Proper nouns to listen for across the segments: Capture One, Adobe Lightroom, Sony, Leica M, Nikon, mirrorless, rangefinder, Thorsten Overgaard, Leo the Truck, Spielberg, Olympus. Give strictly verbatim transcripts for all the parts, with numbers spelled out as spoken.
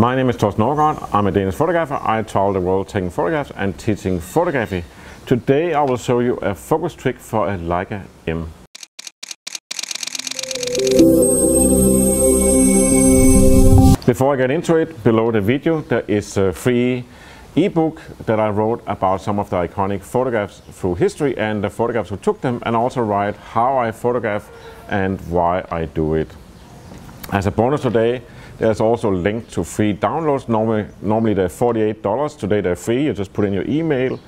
My name is Thorsten Overgaard. I'm a Danish photographer. I travel the world taking photographs and teaching photography. Today I will show you a focus trick for a Leica M. Before I get into it, below the video there is a free ebook that I wrote about some of the iconic photographs through history and the photographs who took them, and also write how I photograph and why I do it. As a bonus today, there's also a link to free downloads. Normally, normally they're forty-eight dollars. Today they're free. You just put in your email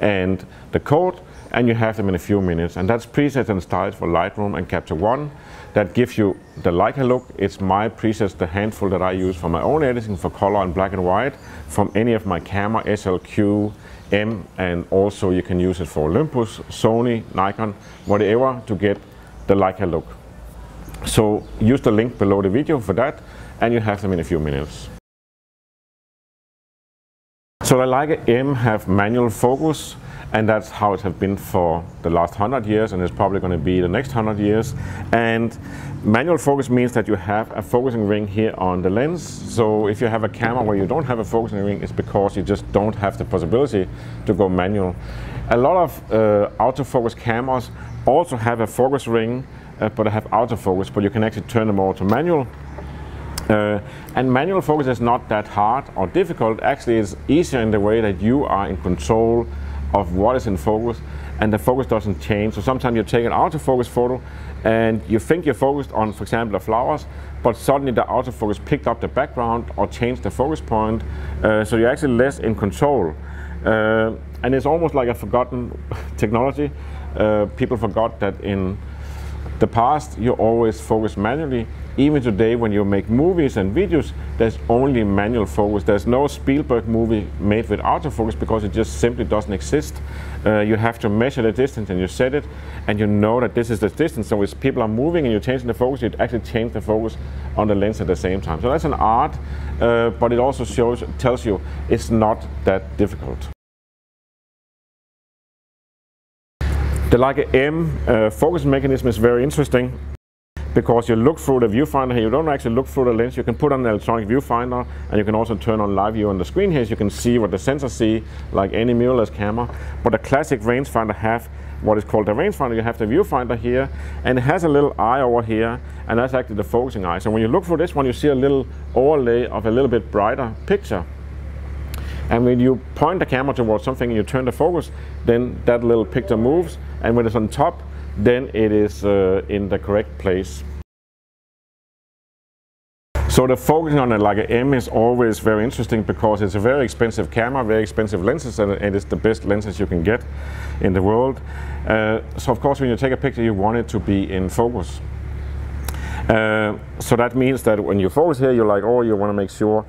and the code, and you have them in a few minutes. And that's presets and styles for Lightroom and Capture One. That gives you the Leica look. It's my presets, the handful that I use for my own editing, for color and black and white, from any of my camera, S L Q, M, and also you can use it for Olympus, Sony, Nikon, whatever, to get the Leica look. So use the link below the video for that, and you have them in a few minutes. So the Leica M have manual focus, and that's how it has been for the last hundred years, and it's probably going to be the next hundred years. And manual focus means that you have a focusing ring here on the lens. So if you have a camera where you don't have a focusing ring, it's because you just don't have the possibility to go manual. A lot of uh, autofocus cameras also have a focus ring, uh, but they have autofocus, but you can actually turn them all to manual. Uh, and manual focus is not that hard or difficult. Actually, it's easier in the way that you are in control of what is in focus, and the focus doesn't change. So sometimes you take an autofocus photo and you think you're focused on, for example, the flowers, but suddenly the autofocus picked up the background or changed the focus point, uh, so you're actually less in control. Uh, and it's almost like a forgotten technology. Uh, people forgot that in the past you always focus manually. Even today, when you make movies and videos, there's only manual focus. There's no Spielberg movie made with autofocus, because it just simply doesn't exist. Uh, you have to measure the distance, and you set it, and you know that this is the distance. So if people are moving and you're changing the focus, you'd actually change the focus on the lens at the same time. So that's an art, uh, but it also shows, tells you it's not that difficult. The Leica M uh, focus mechanism is very interesting, because you look through the viewfinder here. You don't actually look through the lens. You can put on an electronic viewfinder, and you can also turn on live view on the screen here, so you can see what the sensors see, like any mirrorless camera. But a classic rangefinder have what is called a rangefinder. You have the viewfinder here, and it has a little eye over here, and that's actually the focusing eye. So when you look through this one, you see a little overlay of a little bit brighter picture. And when you point the camera towards something and you turn the focus, then that little picture moves, and when it's on top, then it is uh, in the correct place. So the focusing on a Leica M is always very interesting, because it's a very expensive camera, very expensive lenses, and it is the best lenses you can get in the world. Uh, so of course, when you take a picture, you want it to be in focus. Uh, so that means that when you focus here, you're like, oh, you want to make sure.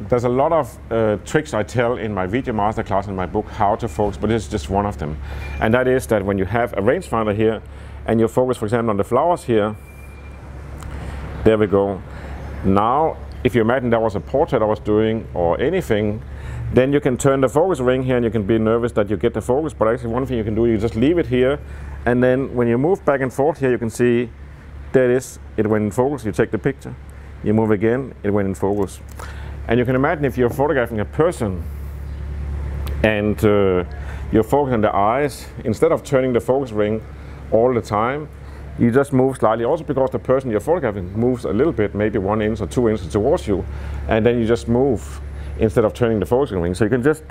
There's a lot of uh, tricks I tell in my video masterclass, in my book, how to focus, but this is just one of them. And that is that when you have a rangefinder here and you focus, for example, on the flowers here, there we go. Now, if you imagine that was a portrait I was doing or anything, then you can turn the focus ring here and you can be nervous that you get the focus, but actually one thing you can do, you just leave it here, and then when you move back and forth here, you can see there it is, it went in focus, you take the picture, you move again, it went in focus. And you can imagine if you're photographing a person and uh, you're focusing on the eyes, instead of turning the focus ring all the time, you just move slightly, also because the person you're photographing moves a little bit, maybe one inch or two inches towards you, and then you just move instead of turning the focus ring. So you can just,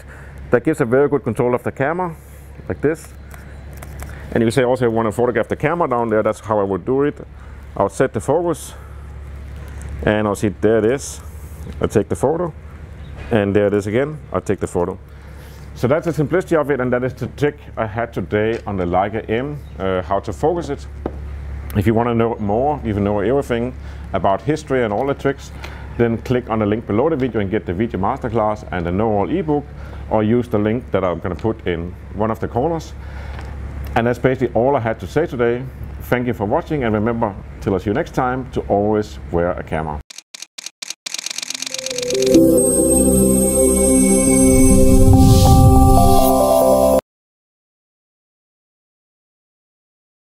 that gives a very good control of the camera, like this. And you say also you want to photograph the camera down there, that's how I would do it. I'll set the focus, and I'll see, there it is. I take the photo, and there it is again, I take the photo. So that's the simplicity of it, and that is the trick I had today on the Leica M, uh, how to focus it. If you want to know more, even know everything about history and all the tricks, then click on the link below the video and get the video masterclass and the know-all ebook, or use the link that I'm going to put in one of the corners. And that's basically all I had to say today. Thank you for watching, and remember, till I see you next time, to always wear a camera.